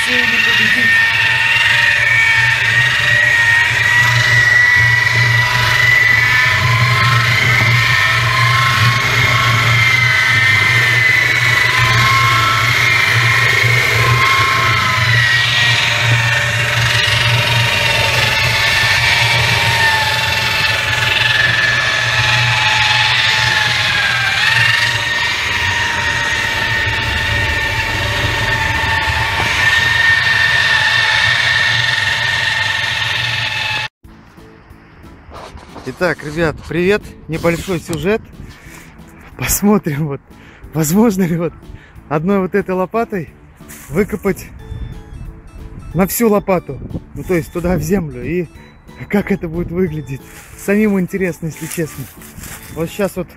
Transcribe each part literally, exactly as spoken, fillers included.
Россию не победить. Так, ребят, привет! Небольшой сюжет. Посмотрим, вот, возможно ли вот одной вот этой лопатой выкопать на всю лопату, ну то есть туда в землю, и как это будет выглядеть. Самим интересно, если честно. Вот сейчас вот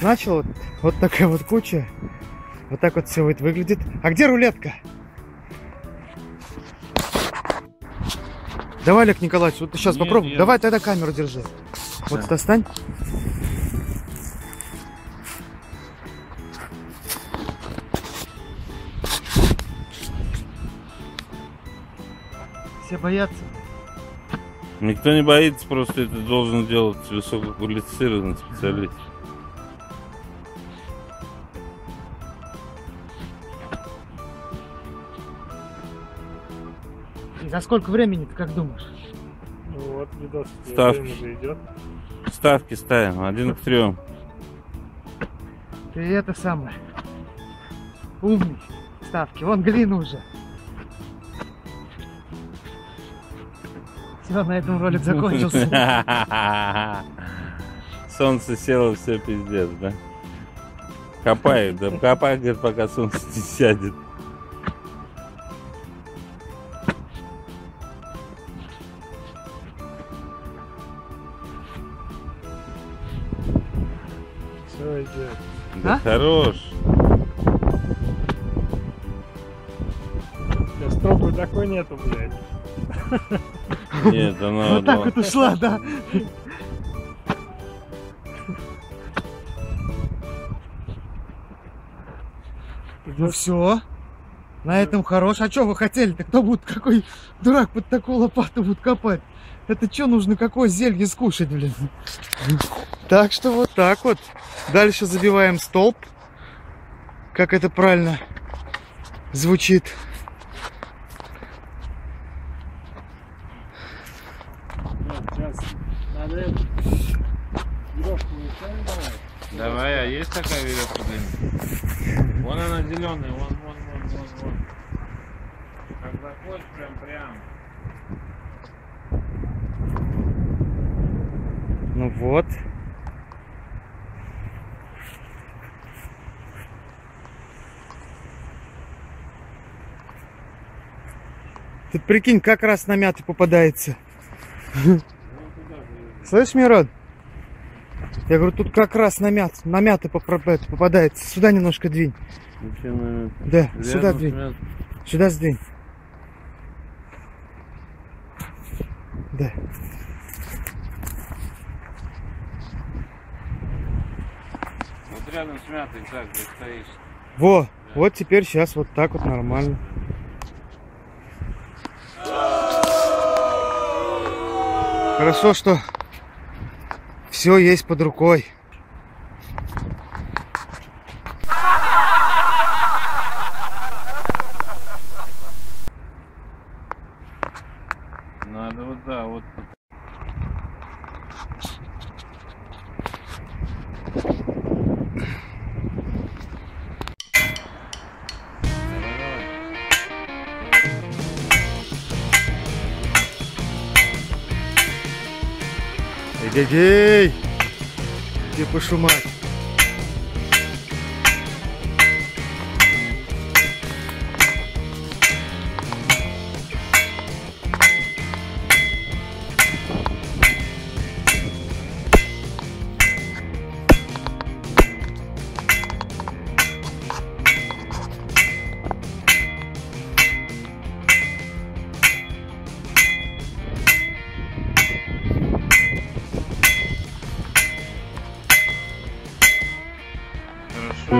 начал, вот, вот такая вот куча, вот так вот все вот выглядит. А где рулетка? Давай, Олег Николаевич, вот ты сейчас попробуй. Я... Давай тогда камеру держи. Вот да. Достань. Все боятся. Никто не боится, просто это должен делать высококвалифицированный специалист. И за сколько времени ты как думаешь? Ну вот, видос уже идет. Ставки ставим, один к трем. Ты это самое. Умный. Ставки. Вон глина уже. Все, на этом ролик закончился. Солнце село, все пиздец, да? Копай, да копай, говорит, пока солнце не сядет. Да, а? Хорош. Сейчас тропы такой нету, блядь. Нет, она... Вот так вот ушла, да. Ну все. На этом хорош. А что вы хотели-то? Кто будет, какой дурак под такую лопату будет копать? Это что нужно, какое зелье скушать, блин? Так что вот так вот. Дальше забиваем столб. Как это правильно звучит. Сейчас, надо... Веревку выставим, давай. Давай, а есть такая веревка для меня? Вон она зеленая, вон, вон, вон, вон, вон. Как заходишь, прям прям. Ну вот. Тут прикинь, как раз на мяту попадается. Слышь, Мирон? Я говорю, тут как раз на мяту, на мяту попадается. Сюда немножко двинь. Да, сюда двинь. Сюда сдвинь. Да. Вот рядом с мятой так, где стоишь. Во, да. Вот теперь сейчас вот так вот нормально. Хорошо, что все есть под рукой. Надо вот, да, вот. Эгегей! Где пошумать? Хорошо.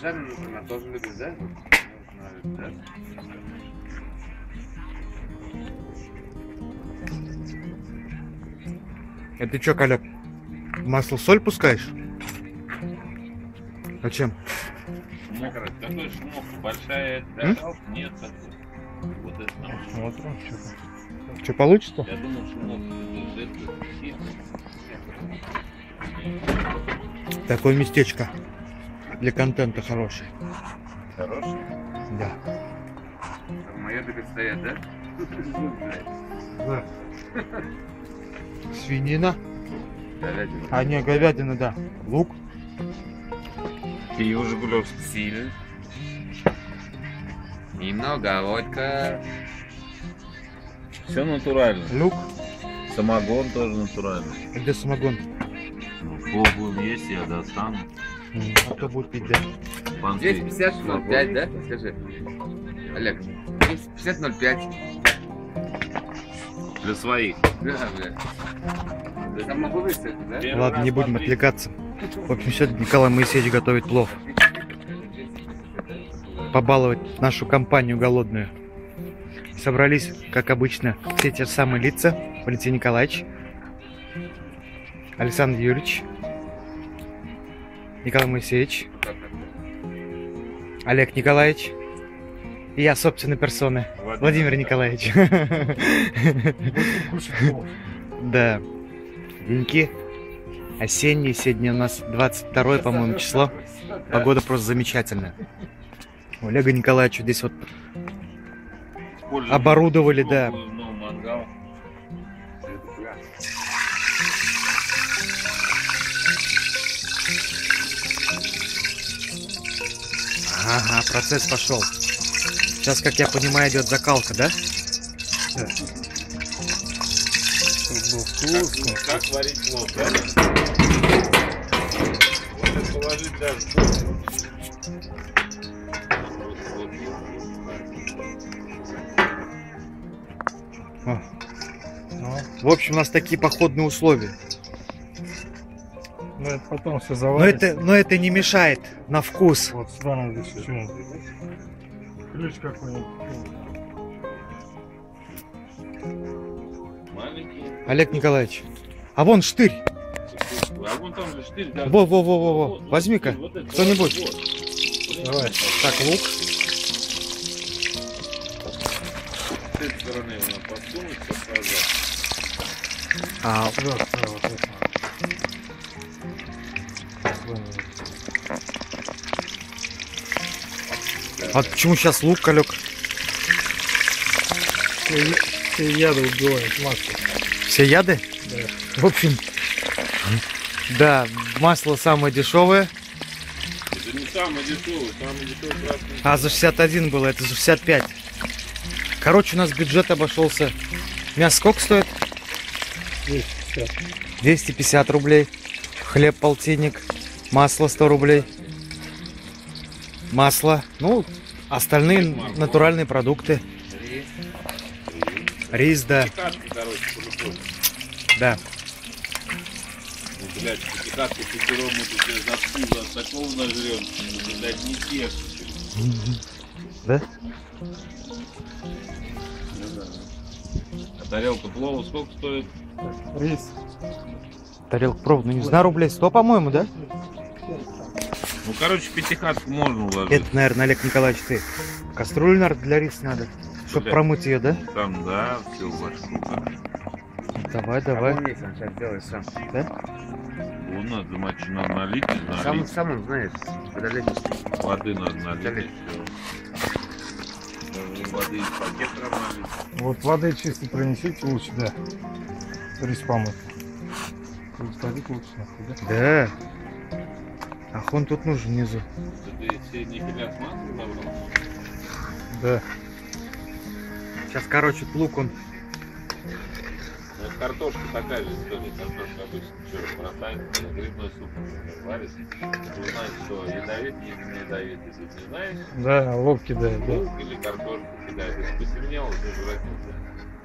Сами, например, должен выглядеть, да? Да? А ты чё, Коля, масло соль пускаешь? Зачем? Мокрый, такой шмок, большая дожалка, нет такой. Вот это там шмок. Что получится? Я думал, шмок это. Такое местечко. Для контента хороший. Хороший? Да. А моё так стоят, да? Да. Свинина. Говядина. А не, говядина, да. Лук. И уже гулёв сильный. Немного водка. Все натурально. Лук. Самогон тоже натуральный. А где самогон? Полбун есть, я достану. А кто будет пить, да? двести пятьдесят ноль пять, да? Скажи. Олег, двести пятьдесят ноль пять. Для своих. Да, бля. Там могу выставить, да? Ладно, не будем отвлекаться. В общем, сегодня Николай Моисеевич готовит плов. Побаловать нашу компанию голодную. Собрались, как обычно, все те же самые лица. Валентин Николаевич, Александр Юрьевич, Николай Моисеевич, Олег Николаевич и я собственной персоной, Владимир, Владимир Николаевич. Да, деньки осенние, сегодня у нас двадцать второе, по-моему, число, погода просто замечательная. У Олега Николаевича здесь вот оборудовали, да. Ага, процесс пошел. Сейчас, как я понимаю, идет закалка, да? Да. Как, как варить плов, да? Можно положить даже плов. В общем, у нас такие походные условия. Но это потом все заварится. Но это, но это не мешает на вкус. Вот сюда надо еще ключ какой-нибудь. Олег Николаевич, а вон штырь. А вон там же штырь. Да. Во, во, во, во, во. Возьми-ка вот кто-нибудь. Вот. Давай. Так, лук. С этой стороны его подсунуть, показать. А, вот, вот, вот. А почему сейчас лук, Колёк? Все, все яды убивают масло. Все яды? Да. В общем, да, масло самое дешевое. Это не самое дешевое, самое дешевое красное. А за шестьдесят один было, это за шестьдесят пять. Короче, у нас бюджет обошелся. Мясо сколько стоит? двести пятьдесят. двести пятьдесят рублей. Хлеб полтинник. Масло сто рублей. Масло. Ну, остальные натуральные продукты. Рис, да. Да. Да? А тарелка плова сколько стоит? Рис. Тарелка плова, ну не знаю, рублей сто, по-моему, да? Ну, короче, пятихатку можно уложить. Это, наверное, Олег Николаевич, ты кастрюлю, наверное, для риса надо, чтобы промыть ее, да? Там, да, все, башку. Давай, давай. А он есть, он сейчас делает сам. Да? Вон надо мочину налить, налить. Сам, сам он знает, подолей. Воды надо налить. Подолей. Даже воды из пакета налить. Вот воды чисто принесите лучше, да. Рис помыть. Сходить лучше, нахуй, да? Да. Ах, он тут нужен внизу. Да. Сейчас, короче, лук он. Картошка такая же история. Картошка обычно черт бросает, грибной суп варится. Ты знаешь, что ядовит, если не ядовит, если не знаешь. Да, лук кидает. Лук или картошку кидает. Если посильнее, уже жрать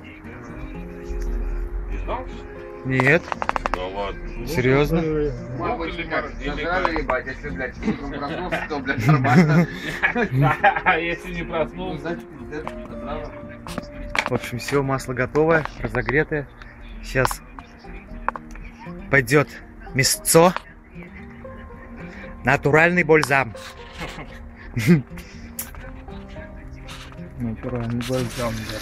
нельзя. Нет. Да ладно. Серьезно? Маму или как? Зажали, ебать, если, блядь, утром проснулся, то, блядь, нормально. А если не проснулся, значит, пиздец, это право. В общем, все, масло готовое, разогретое. Сейчас пойдет мясцо. Натуральный бальзам. Натуральный бальзам, да.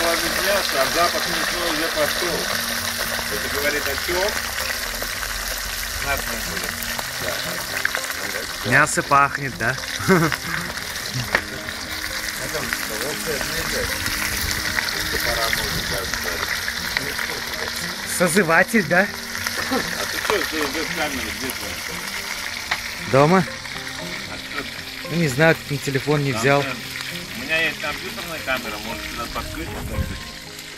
Положить мясо, а запах мясного уже пошел. Это говорит о чем? Мясо будет. Да. Мясо пахнет, да? Созыватель, да? А ты что, ты идешь с нами, где ты? Дома? Ну, не знаю, ни телефон не взял. У меня есть компьютерная камера, может сюда подключить.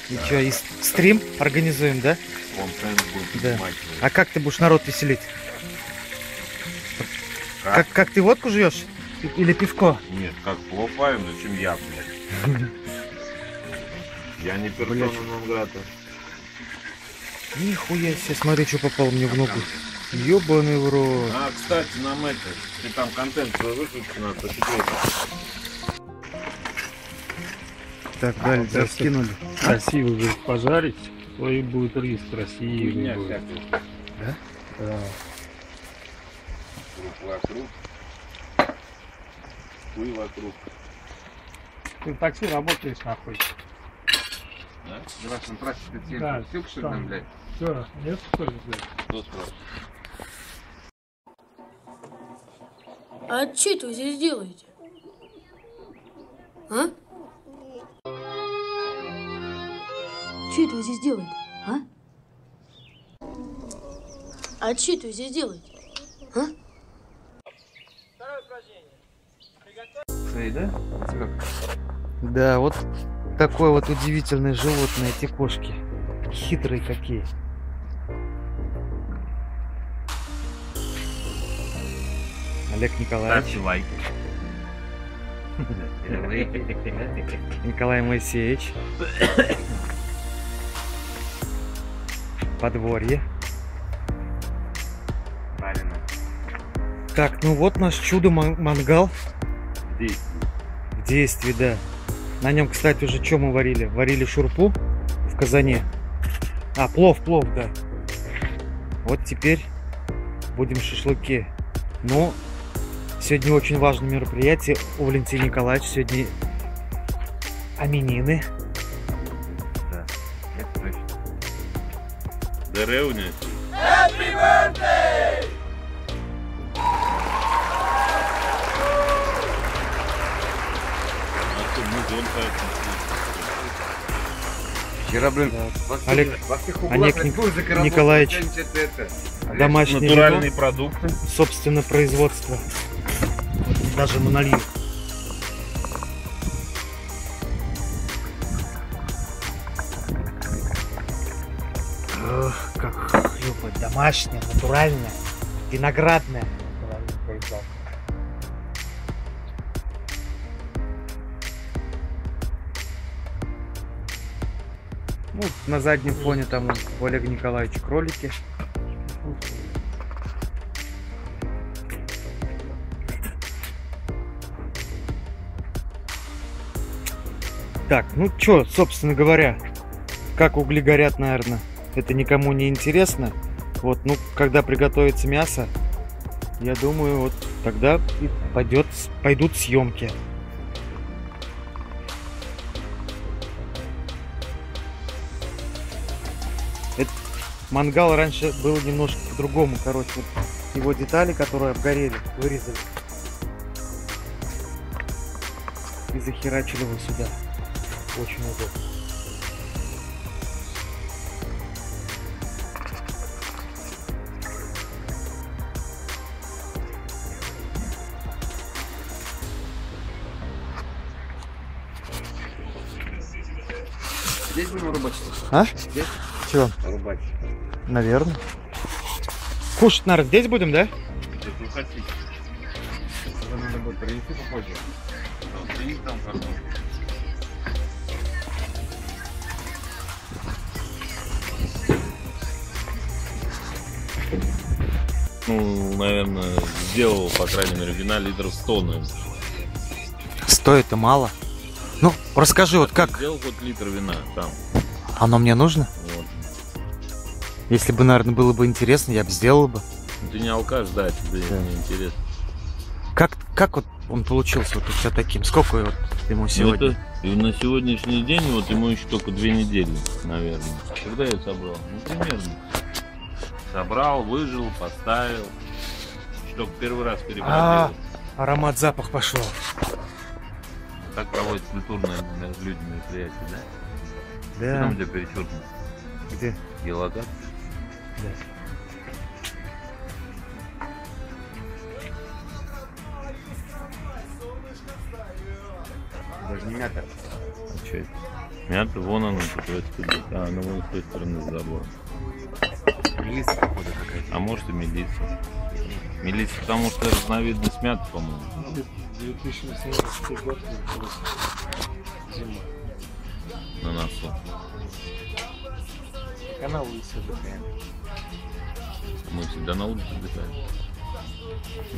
И да, что, и стрим организуем, да? Он будет да. А как ты будешь народ веселить? Как? Как, как ты водку жуешь? Или пивко? Нет, как плопаем, зачем я, блядь? Я не персона нон-грата. Нихуя себе, смотри, что попал мне в ногу. Ёбаный в рот. А, кстати, нам это, ты там контент выключи, надо посидеть. Так, а, дальше вот скинули. Красиво будет пожарить, то и будет рис красивый. Будет. Да? Да. Круг вокруг. Куй вокруг. Ты в такси работаешь нахуй. Да? Давай, на трассе ты да, сюк, что там, блядь? Все, нет, что ли, блядь? Кто спрашивает? А что это вы здесь делаете? А? Что это вы здесь делаете, а? А что это вы здесь делаете, а? Второе упражнение. Приготовь. Да, вот такое вот удивительное животное, эти кошки. Хитрые какие. Олег Николаевич. Ставьте лайки. Николай Моисеевич. Подворье. Правильно. Так, ну вот наш чудо-мангал. В действии. В действии, да. На нем, кстати, уже что мы варили? Варили шурпу в казане. А, плов, плов, да. Вот теперь будем шашлыки. Но сегодня очень важное мероприятие. У Валентина Николаевича сегодня именины. Деревня. Happy birthday! Вчера, блин, да. Олег, Олег Ник... Николаевич, домашние натуральные вино, продукты, собственно, производство. Вот, даже монолит. Домашняя, натуральная, виноградная. Ну, на заднем фоне там у Олега Николаевича кролики. Так, ну чё, собственно говоря, как угли горят, наверное, это никому не интересно. Вот, ну, когда приготовится мясо, я думаю, вот тогда пойдет, пойдут съемки. Этот мангал раньше был немножко по-другому, короче, его детали, которые обгорели, вырезали и захерачили его сюда. Очень удобно. Здесь будем рубать? А? Здесь? Чего? Рубать. Наверное. Кушать, наверное, здесь будем, да? Здесь не хотите. Надо будет принести попозже. Извините, там прошу. Ну, наверное, сделал, по крайней мере, вина литров сто, наверное. сто это мало? Ну, расскажи, вот как... Сделал вот литр вина там. Оно мне нужно? Вот. Если бы, наверное, было бы интересно, я бы сделал бы. Ты не алкаш, да, тебе да. не интересно. Как, как вот он получился вот у тебя таким? Сколько вот ему сегодня? Это, на сегодняшний день вот ему еще только две недели, наверное. Когда я собрал? Ну, примерно. Собрал, выжил, поставил. Чтобы первый раз перепроделал. А, аромат, запах пошел. Так проводят культурные люди мероприятия, да? Да. Что там у тебя перечеркнуто? Где? Гелогат? Да. Даже не мята. А что это? Мята, вон она, тут. А, она вон с той стороны с забора. Мелисса какой-то какая-то. А может и мелисса. Мелисса, потому что разновидность мяты, по-моему. две тысячи восемнадцатый год, зима. На носу. А на улице отдыхаем. Мы всегда на улице отдыхаем.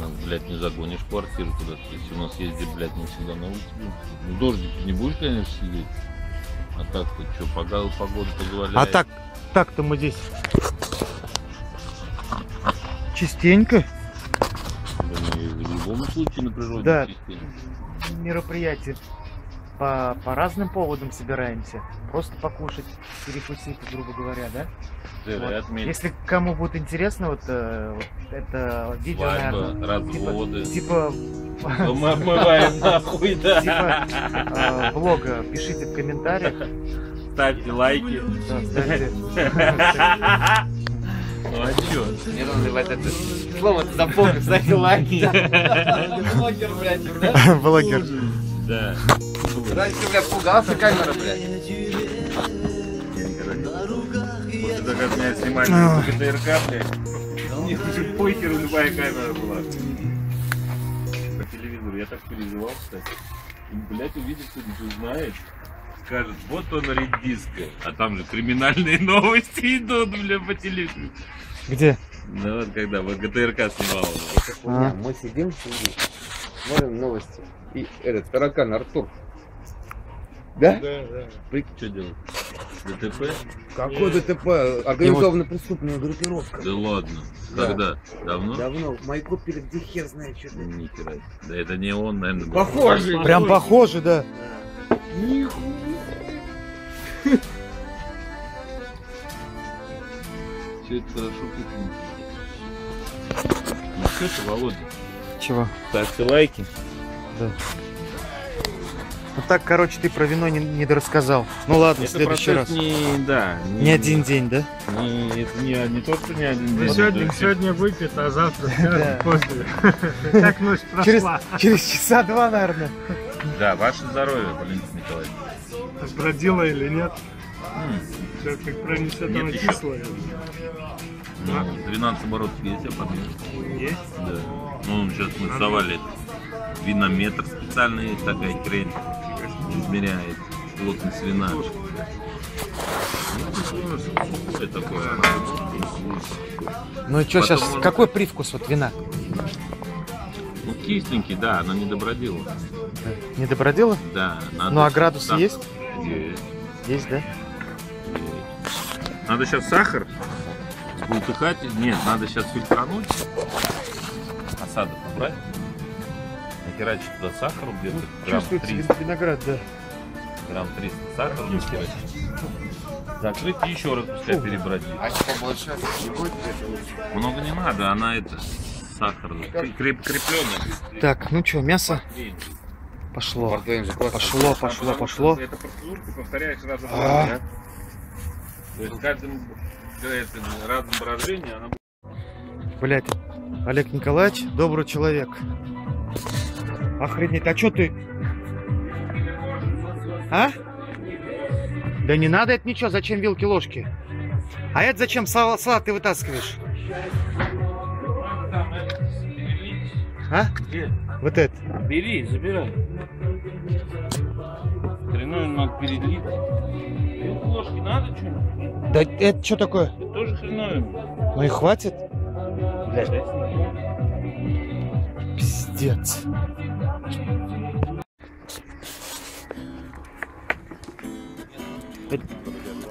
Нам, блядь, не загонишь квартиру куда-то. Если у нас ездит, блядь, мы всегда на улице будем. Ну, дождик не будешь, конечно, сидеть. А так-то что, погода позволяет. А так, так-то мы здесь частенько. Да, мы в любом случае на природе да. частенько. Мероприятие. По, по разным поводам собираемся. Просто покушать, перекусить, грубо говоря, да? да вот. Если кому будет интересно, вот, вот это видео, свадьба, наверное, разводы. Типа... типа мы обмываем нахуй, да? Типа блога, пишите в комментариях. Ставьте лайки. Ставьте. Ну а чё? Мне надо вот это слово запомнить, ставьте лайки. Блогер, блядь. Блогер. Да. Раньше, бля, пугался камера, бля. Вот это как меня снимали в ГТРК, бля. У них уже похер, любая камера была. По телевизору я так переживал, кстати. Блять, увидит, кто-нибудь узнает. Скажет, вот он редиска. А там же криминальные новости идут, бля, по телевизору. Где? Ну вот когда, вот ГТРК снимал. А? Мы сидим, сидим, смотрим новости. И этот таракан Артур. Да? Да, да. Прик, что делать? ДТП? Какой Нет. ДТП? Организованная преступная группировка. Да ладно. Да. Когда? Давно? Давно. Майку перед где хер знает, что это. Ни хера. Да это не он, наверное. Похоже. Был. Прям похоже, да. да. Нихуя. Все это хорошо прикинь. Ну что ты, Володя? Чего? Ставьте лайки. Да. Ну так, короче, ты про вино не, не дорассказал. Ну ладно, в следующий раз. Не, да, не, не один да. день, да? Не, это не, не то, что не один день. Сегодня, сегодня выпьет, а завтра да. после. Так ночь прошла. Через, через часа два, наверное. Да, ваше здоровье, Валентин Николаевич. Бродила или нет? Все как пронесет, оно кислое. двенадцать оборотов есть, я подъеду. Есть? Да. Ну, сейчас мы вставали. Винометр специальный, такая хрень измеряет плотность вина. Это такое. Ну и что сейчас? Можно... Какой привкус вот вина? Ну кисленький, да, она не добродела. Не добродела? Да. Надо... Ну а градусы сахар. есть? Есть. Есть, да? Есть. Надо сейчас сахар утыхать. Нет, надо сейчас фильтрануть. Осадок убрать. Нахерачить туда сахар где-то. Чувствуется виноград, да. Грамм триста сахара нахерачить. Закрыть и еще раз пускай перебродить. А побольше? Много не надо, она это сахар креп крепленная. Так, ну что, мясо? Пошло. Пошло, пошло, пошло. Это процедура, ты повторяешь разом. То есть каждым разом брожением она будет. Блять, Олег Николаевич, добрый человек. Охренеть, а что ты? А? Да не надо это ничего, зачем вилки, ложки? А это зачем салат ты вытаскиваешь? А? Где? Вот это. Бери, забирай. перелит. Это ложки надо что-нибудь? Да это что такое? Это тоже хреновина. Ну и хватит? Блядь. Пиздец.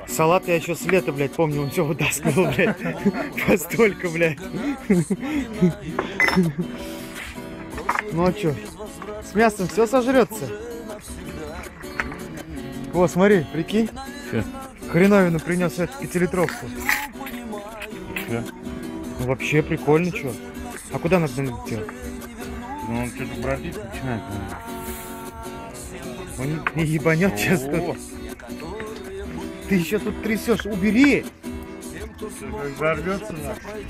Салат я еще с лета, блядь, помню, он все вытаскивал, блядь. Постолько, блядь. Ну а что? С мясом все сожрется. О, смотри, прикинь. Че? Хреновину принес эту пятилитровку. Че? Ну, вообще прикольно, че. А куда надо идти? Ну он что-то бродить начинает. Он не ебанет сейчас тут. Ты еще тут трясешь, убери! Взорвется нахуй.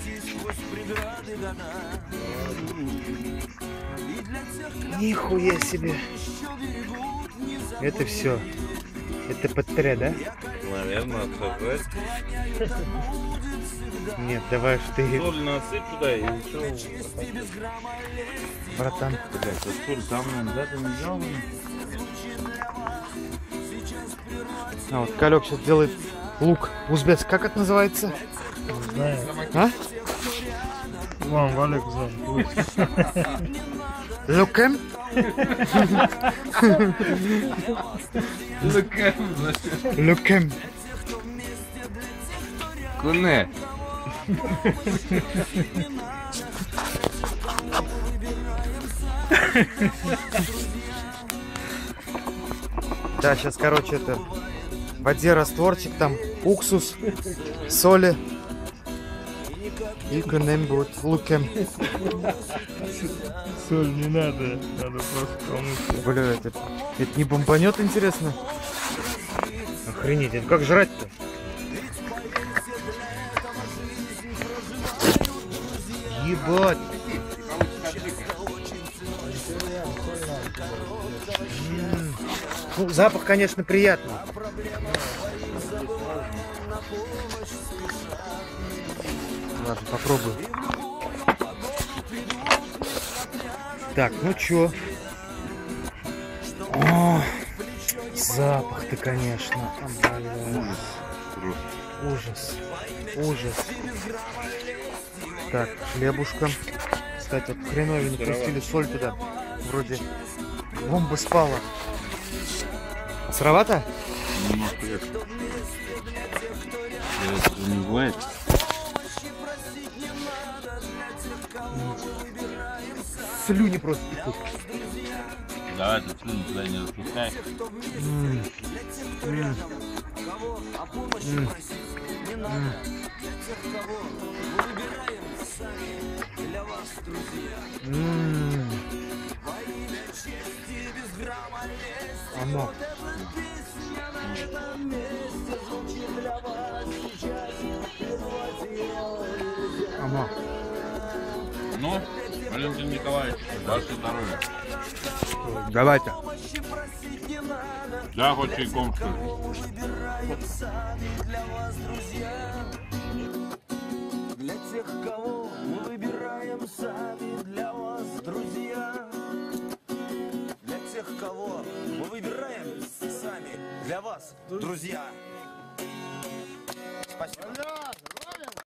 Нихуя себе! Это все. Это ПТ, да? Наверное, такой. Нет, давай что ты. Соль насыпь туда и ничего. Братан. Блядь, вот соль там, наверное, да, ты не взял? А вот Калёк сейчас делает лук узбекский. Как это называется? Не знаю. А? Вам Валек знает. Лукэм? Лукэм. Лукэм. Куне. Да, сейчас, короче, это в воде растворчик, там уксус, соли и кунем будет лукем. Соль не надо, надо просто помыть. Бля, это, это не бомбанет, интересно? Охренеть, это как жрать-то? Ебать! Ну, запах, конечно, приятный. Ладно, попробую. Так, ну чё? О, запах-то, конечно. Ужас. Ужас. Ужас. Так, хлебушка. Кстати, вот хреновину пустили соль туда. Вроде бомба спала. Сыровато? Немножко вверх. Это не бывает. Слюни просто пекут. Давай ты слюни туда не распускай. М -м. М -м. М -м. Оно. Оно. Ну, Валентин Николаевич, ваше здоровье. Давайте. Да, хоть чайком. Для тех, кого мы выбираем сами, для вас, друзья. Тех, кого мы выбираем сами, для вас, друзья. Спасибо.